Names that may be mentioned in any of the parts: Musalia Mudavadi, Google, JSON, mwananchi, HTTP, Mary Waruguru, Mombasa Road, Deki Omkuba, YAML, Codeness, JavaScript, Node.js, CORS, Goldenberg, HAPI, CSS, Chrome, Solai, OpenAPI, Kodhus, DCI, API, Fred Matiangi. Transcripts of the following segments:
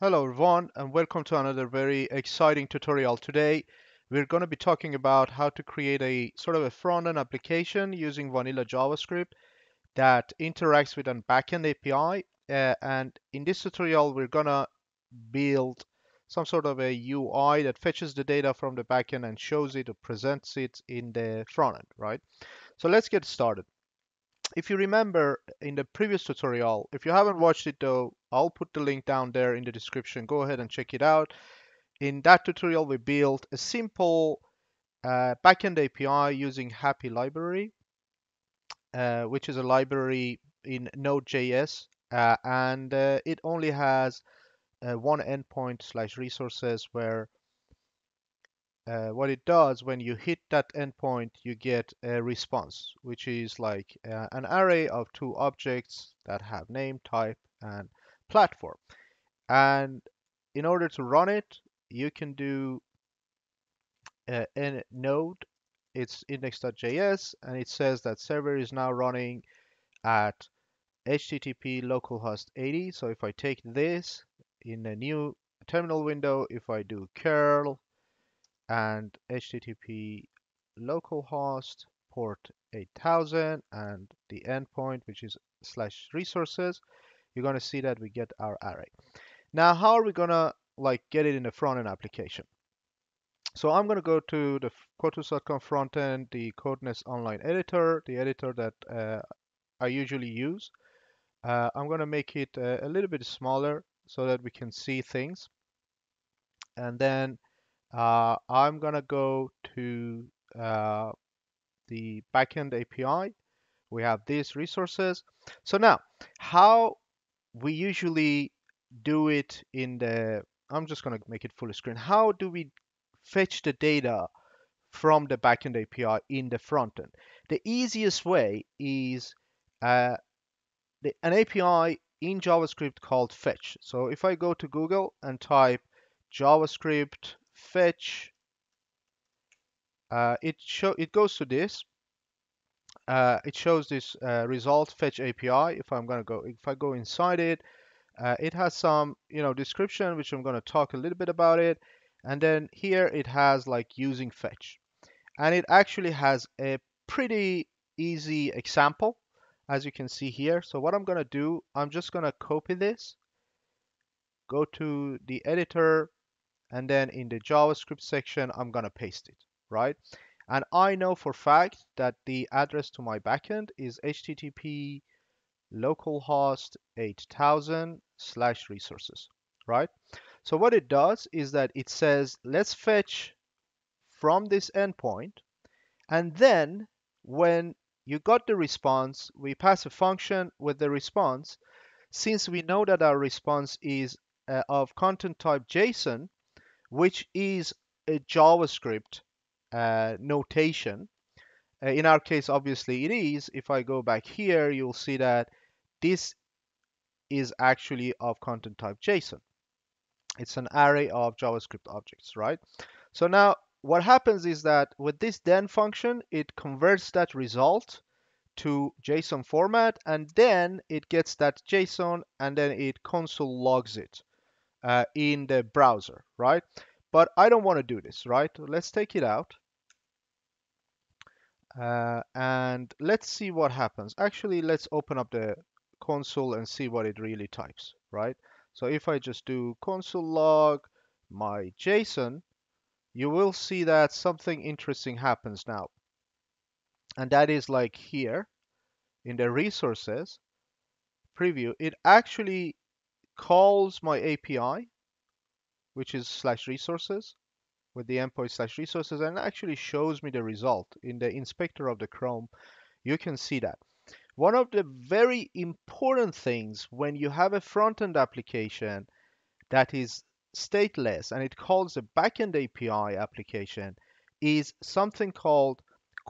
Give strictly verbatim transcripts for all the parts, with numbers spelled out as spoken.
Hello everyone, and welcome to another very exciting tutorial. Today we're going to be talking about how to create a sort of a front-end application using vanilla JavaScript that interacts with an backend A P I. Uh, and in this tutorial we're going to build some sort of a U I that fetches the data from the backend and shows it or presents it in the front end, right? So let's get started. If you remember in the previous tutorial, if you haven't watched it though, I'll put the link down there in the description. Go ahead and check it out. In that tutorial, we built a simple uh, backend A P I using HAPI library, uh, which is a library in Node dot J S, uh, and uh, it only has uh, one endpoint slash resources where Uh, what it does, when you hit that endpoint, you get a response, which is like uh, an array of two objects that have name, type, and platform. And in order to run it, you can do uh, in node, it's index dot J S, and it says that server is now running at H T T P localhost eighty. So if I take this in a new terminal window, if I do curl, and H T T P localhost port eight thousand and the endpoint, which is slash resources, you're going to see that we get our array. Now, how are we going to like get it in the front end application? So I'm going to go to the Kodhus dot com front end, the Codeness online editor, the editor that uh, I usually use. Uh, I'm going to make it a, a little bit smaller so that we can see things. And then Uh, I'm gonna go to uh, the backend A P I. We have these resources. So now, how we usually do it in the, I'm just gonna make it full screen. How do we fetch the data from the backend A P I in the front end? The easiest way is uh, the, an A P I in JavaScript called fetch. So if I go to Google and type JavaScript fetch, uh, it show it goes to this. Uh, it shows this uh, result fetch A P I. If I'm gonna go, if I go inside it, uh, it has some you know description, which I'm gonna talk a little bit about it. And then here it has like using fetch, and it actually has a pretty easy example, as you can see here. So what I'm gonna do, I'm just gonna copy this, go to the editor, and then in the JavaScript section, I'm gonna paste it, right? And I know for a fact that the address to my backend is H T T P localhost eight thousand slash resources, right? So what it does is that it says, let's fetch from this endpoint. And then when you got the response, we pass a function with the response. Since we know that our response is uh, of content type JSON, which is a JavaScript uh, notation. Uh, in our case, obviously it is. If I go back here, you'll see that this is actually of content type JSON. It's an array of JavaScript objects, right? So now what happens is that with this then function, it converts that result to JSON format, and then it gets that JSON, and then it console logs it Uh, in the browser, right? But I don't want to do this, right? Let's take it out uh, and let's see what happens. Actually, let's open up the console and see what it really types, right? So if I just do console log my JSON, you will see that something interesting happens now. And that is like here in the resources preview, it actually calls my A P I, which is slash resources with the endpoint slash resources, and actually shows me the result in the inspector of the Chrome. You can see that. One of the very important things when you have a front-end application that is stateless and it calls a backend A P I application is something called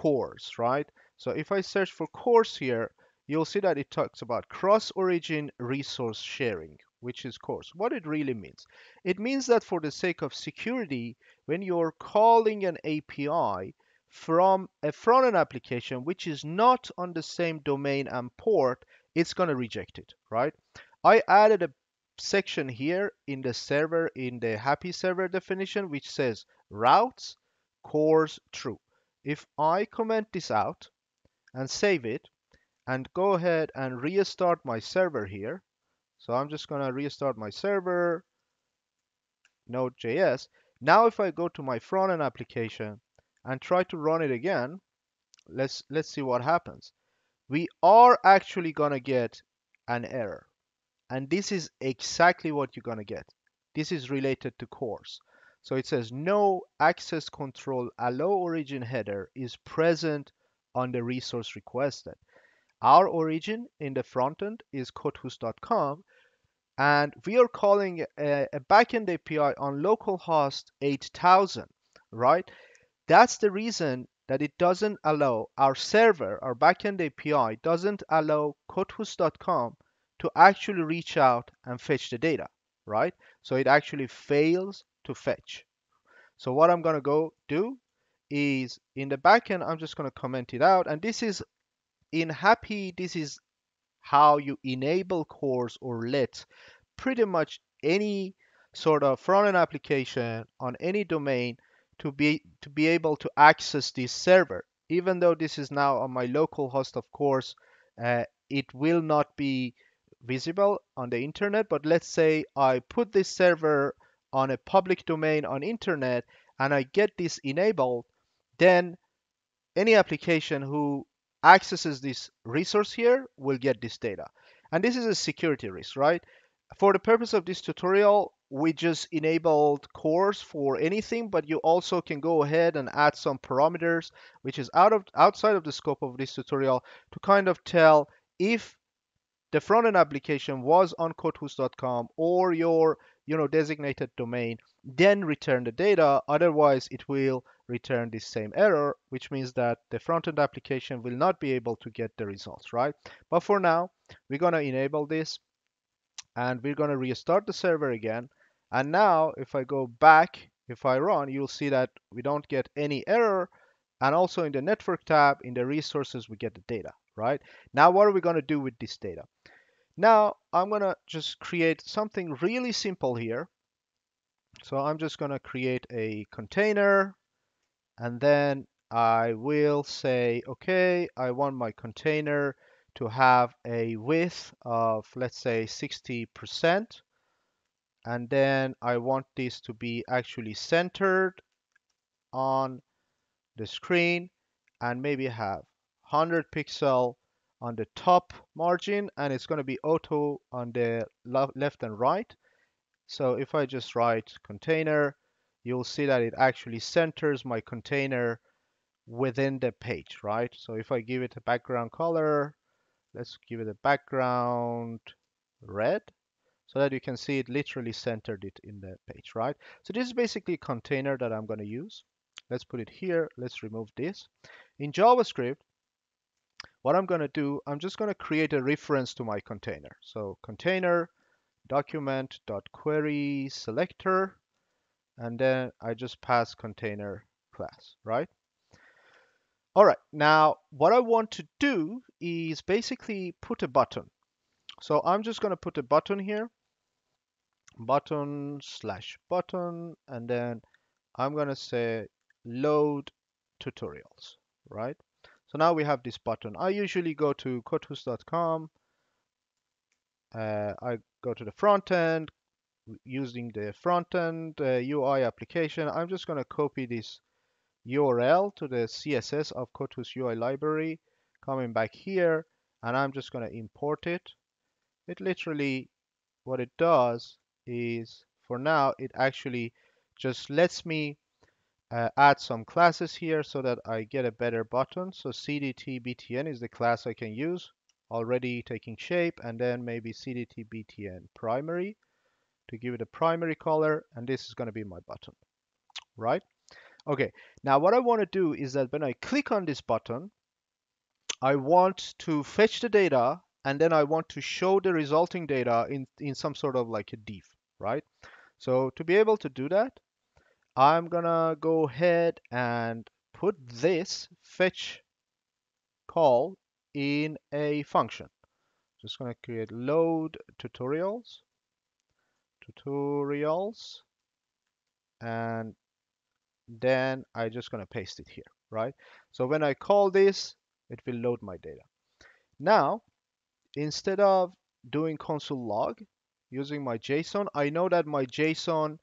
CORS, right? So if I search for CORS here, you'll see that it talks about cross-origin resource sharing, which is CORS. What it really means, it means that for the sake of security, when you're calling an A P I from a front-end application which is not on the same domain and port, it's going to reject it, right? I added a section here in the server, in the HAPI server definition, which says routes cors true. If I comment this out and save it and go ahead and restart my server here, so I'm just gonna restart my server, Node.js. Now if I go to my front end application and try to run it again, let's let's see what happens. We are actually gonna get an error, and this is exactly what you're gonna get. This is related to CORS. So it says no access control allow origin header is present on the resource requested. Our origin in the front end is kodhus dot com, and we are calling a, a backend A P I on localhost eight thousand, right? That's the reason that it doesn't allow our server, our backend A P I doesn't allow kodhus dot com to actually reach out and fetch the data, right? So it actually fails to fetch. So what I'm gonna go do is in the backend, I'm just gonna comment it out, and this is in HAPI. This is how you enable CORS or let pretty much any sort of front-end application on any domain to be to be able to access this server. Even though this is now on my local host, of course, uh, it will not be visible on the internet. But let's say I put this server on a public domain on internet and I get this enabled, then any application who accesses this resource here will get this data. And this is a security risk, right? For the purpose of this tutorial, we just enabled CORS for anything, but you also can go ahead and add some parameters, which is out of outside of the scope of this tutorial, to kind of tell if the front-end application was on kodhus dot com or your you know, designated domain, then return the data. Otherwise, it will return this same error, which means that the front-end application will not be able to get the results, right? But for now, we're gonna enable this and we're gonna restart the server again. And now if I go back, if I run, you'll see that we don't get any error. And also in the network tab, in the resources, we get the data, right? Now, what are we gonna do with this data? Now I'm gonna just create something really simple here. So I'm just gonna create a container, and then I will say, okay, I want my container to have a width of, let's say, sixty percent, and then I want this to be actually centered on the screen, and maybe have one hundred pixel on the top margin, and it's going to be auto on the left and right. So if I just write container, you'll see that it actually centers my container within the page, right? So if I give it a background color, let's give it a background red, so that you can see it literally centered it in the page, right? So this is basically a container that I'm going to use. Let's put it here. Let's remove this. In JavaScript, what I'm going to do, I'm just going to create a reference to my container. So container document.query selector, and then I just pass container class, right? All right, now what I want to do is basically put a button. So I'm just going to put a button here, button slash button, and then I'm going to say load tutorials, right? So now we have this button. I usually go to kodhus dot com. Uh, I go to the front end using the front end uh, U I application. I'm just going to copy this U R L to the C S S of Kodhus U I library, coming back here, and I'm just going to import it. It literally, what it does is, for now, it actually just lets me Uh, add some classes here so that I get a better button. So cdtbtn is the class I can use, already taking shape, and then maybe cdtbtn primary to give it a primary color, and this is going to be my button, right? Okay, now what I want to do is that when I click on this button, I want to fetch the data, and then I want to show the resulting data in, in some sort of like a div, right? So to be able to do that, I'm gonna go ahead and put this fetch call in a function. Just gonna create load tutorials, tutorials, and then I just gonna paste it here, right? So when I call this, it will load my data. Now, instead of doing console log using my JSON, I know that my JSON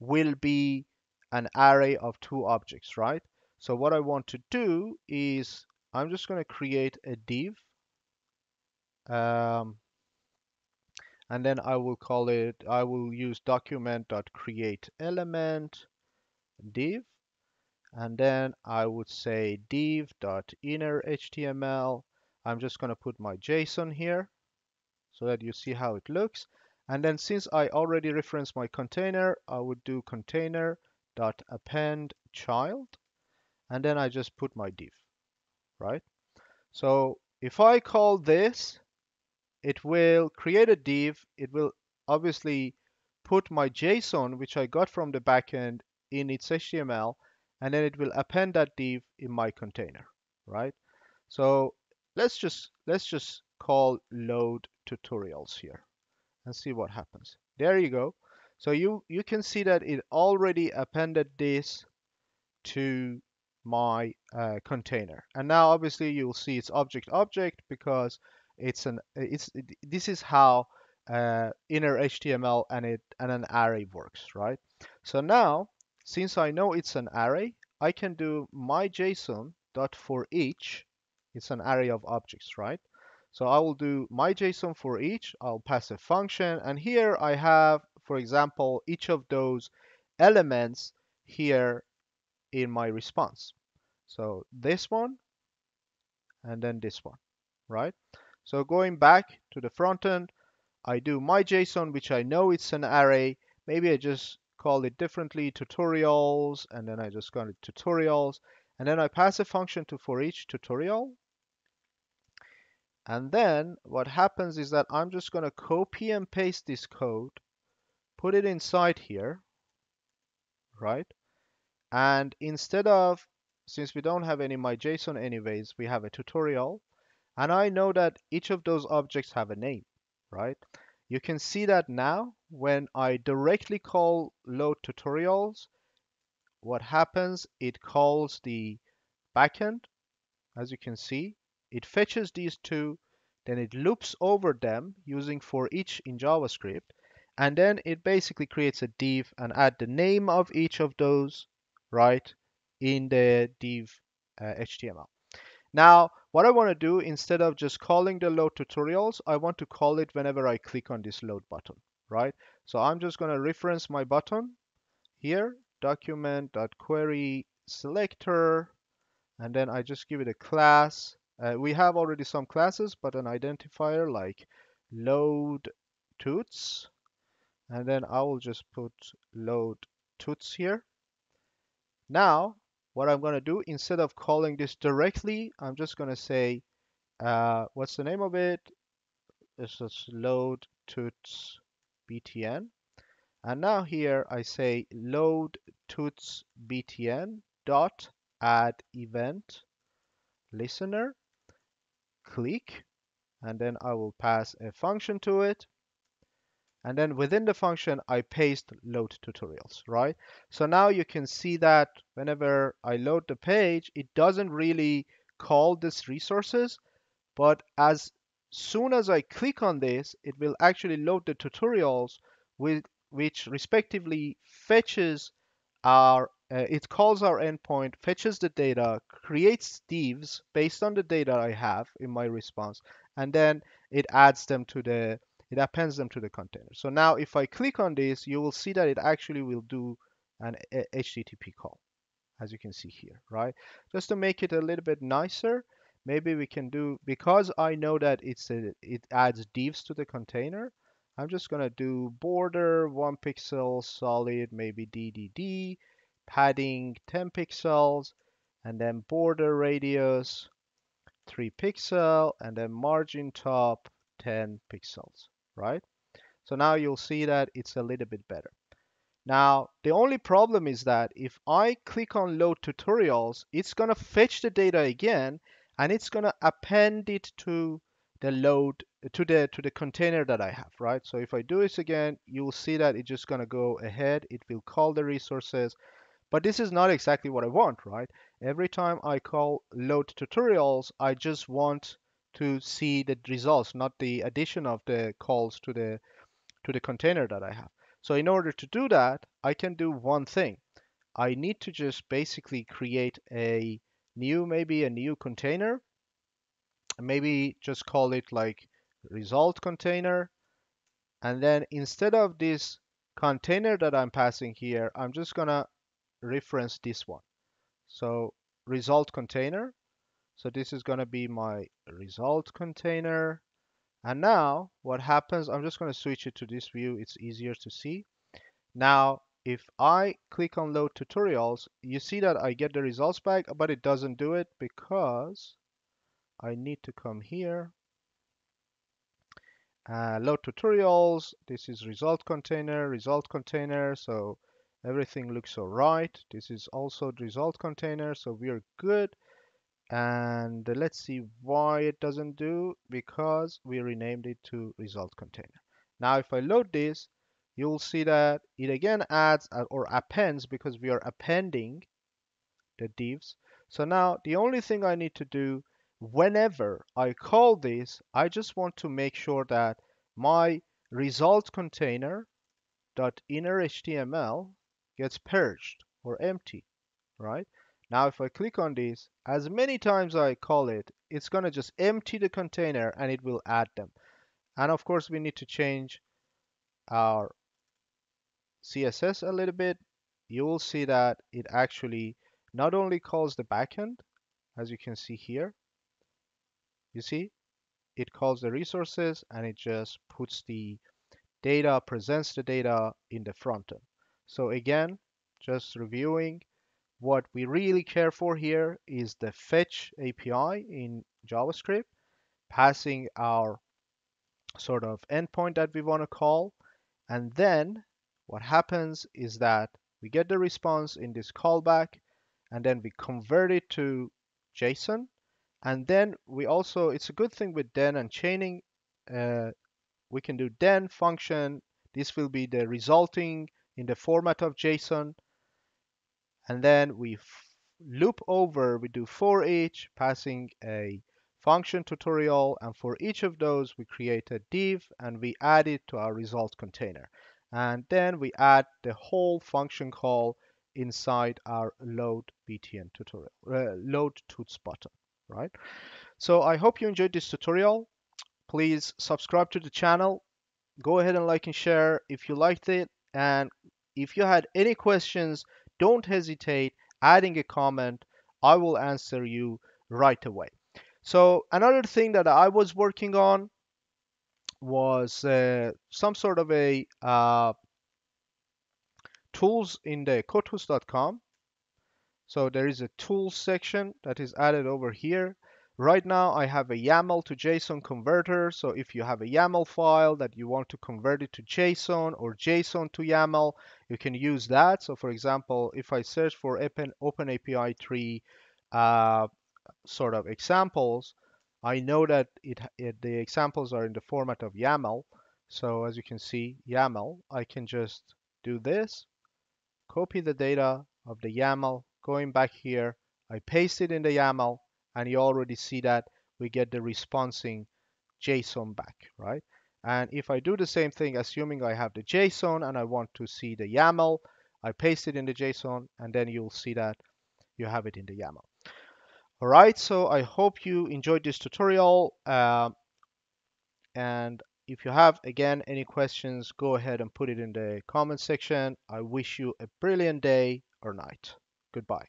will be an array of two objects, right? So what I want to do is I'm just going to create a div, um, and then I will call it, I will use document.createElement div, and then I would say div.innerHTML. I'm just going to put my JSON here so that you see how it looks. And then since I already referenced my container, I would do container.append child, and then I just put my div, right? So if I call this, it will create a div. It will obviously put my JSON, which I got from the backend, in its H T M L, and then it will append that div in my container, right? So let's just let's just call load tutorials here and see what happens. There you go. So you you can see that it already appended this to my uh, container, and now obviously you'll see it's object object because it's an it's it, this is how uh, inner H T M L and it and an array works, right? So now since I know it's an array, I can do my JSON dot for each. It's an array of objects, right? So I will do my JSON for each, I'll pass a function, and here I have, for example, each of those elements here in my response. So this one, and then this one, right? So going back to the front end, I do my JSON, which I know it's an array. Maybe I just call it differently, tutorials, and then I just call it tutorials, and then I pass a function to for each tutorial. And then what happens is that I'm just going to copy and paste this code, put it inside here, right? And instead of, since we don't have any my JSON anyways, we have a tutorial. And I know that each of those objects have a name, right? You can see that now when I directly call load tutorials, what happens, it calls the backend, as you can see. It fetches these two, then it loops over them using for each in JavaScript, and then it basically creates a div and add the name of each of those, right, in the div uh, H T M L. Now, what I want to do, instead of just calling the load tutorials, I want to call it whenever I click on this load button, right? So I'm just going to reference my button here, document.querySelector, and then I just give it a class. Uh, we have already some classes, but an identifier like load toots, and then I will just put load toots here. Now, what I'm going to do, instead of calling this directly, I'm just going to say, uh, what's the name of it? This is load toots btn. And now here I say load toots btn dot add event listener. Click, and then I will pass a function to it, and then within the function I paste load tutorials, right? So now you can see that whenever I load the page, it doesn't really call this resources, but as soon as I click on this, it will actually load the tutorials with which respectively fetches our Uh, it calls our endpoint, fetches the data, creates divs based on the data I have in my response, and then it adds them to the, it appends them to the container. So now if I click on this, you will see that it actually will do an H T T P call, as you can see here, right? Just to make it a little bit nicer, maybe we can do, because I know that it's a, it adds divs to the container, I'm just going to do border, one pixel, solid, maybe D D D, padding ten pixels, and then border radius three pixel, and then margin top ten pixels, right? So now you'll see that it's a little bit better. Now, the only problem is that if I click on load tutorials, it's going to fetch the data again, and it's going to append it to the load to the to the container that I have, right? So if I do this again, you'll see that it's just gonna go ahead, it will call the resources, but this is not exactly what I want, right? Every time I call load tutorials, I just want to see the results, not the addition of the calls to the to the container that I have. So in order to do that, I can do one thing. I need to just basically create a new, maybe a new container, maybe just call it like result container. And then instead of this container that I'm passing here, I'm just gonna reference this one. So result container. So this is gonna be my result container. And now what happens, I'm just gonna switch it to this view. It's easier to see. Now, if I click on load tutorials, you see that I get the results back, but it doesn't do it because I need to come here, uh, load tutorials, this is result container, result container, so everything looks all right. This is also the result container, so we're good. And let's see why it doesn't do, because we renamed it to result container. Now if I load this, you'll see that it again adds or appends, because we are appending the divs. So now the only thing I need to do whenever I call this, I just want to make sure that my result container dot inner H T M L gets purged or empty, right? Now, if I click on this, as many times I call it, it's gonna just empty the container and it will add them. And of course, we need to change our C S S a little bit. You will see that it actually not only calls the backend, as you can see here. You see, it calls the resources and it just puts the data, presents the data in the front end. So again, just reviewing, what we really care for here is the fetch A P I in JavaScript, passing our sort of endpoint that we want to call. And then what happens is that we get the response in this callback, and then we convert it to JSON. And then we also, it's a good thing with then and chaining, uh, we can do then function. This will be the resulting in the format of JSON. And then we loop over, we do for each, passing a function tutorial. And for each of those, we create a div and we add it to our result container. And then we add the whole function call inside our load btn tutorial, uh, load toots button. Right? So I hope you enjoyed this tutorial. Please subscribe to the channel. Go ahead and like and share if you liked it. And if you had any questions, don't hesitate adding a comment. I will answer you right away. So another thing that I was working on was uh, some sort of a uh, tools in the kodhus dot com. So there is a tools section that is added over here. Right now I have a YAML to JSON converter. So if you have a YAML file that you want to convert it to JSON or JSON to YAML, you can use that. So for example, if I search for open, open A P I three uh, sort of examples, I know that it, it the examples are in the format of YAML. So as you can see, YAML, I can just do this, copy the data of the YAML, going back here, I paste it in the YAML, and you already see that we get the responding JSON back, right? And if I do the same thing, assuming I have the JSON and I want to see the YAML, I paste it in the JSON, and then you'll see that you have it in the YAML. All right, so I hope you enjoyed this tutorial. Uh, and if you have, again, any questions, go ahead and put it in the comment section. I wish you a brilliant day or night. Goodbye.